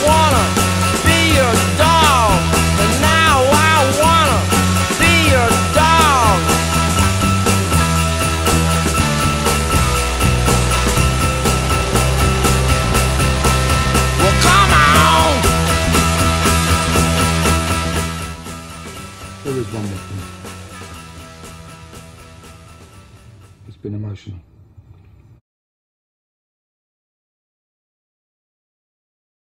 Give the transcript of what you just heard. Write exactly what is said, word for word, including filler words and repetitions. wanna be your dog, and now I wanna be your dog. Well, come on. There is one more thing. It's been emotional.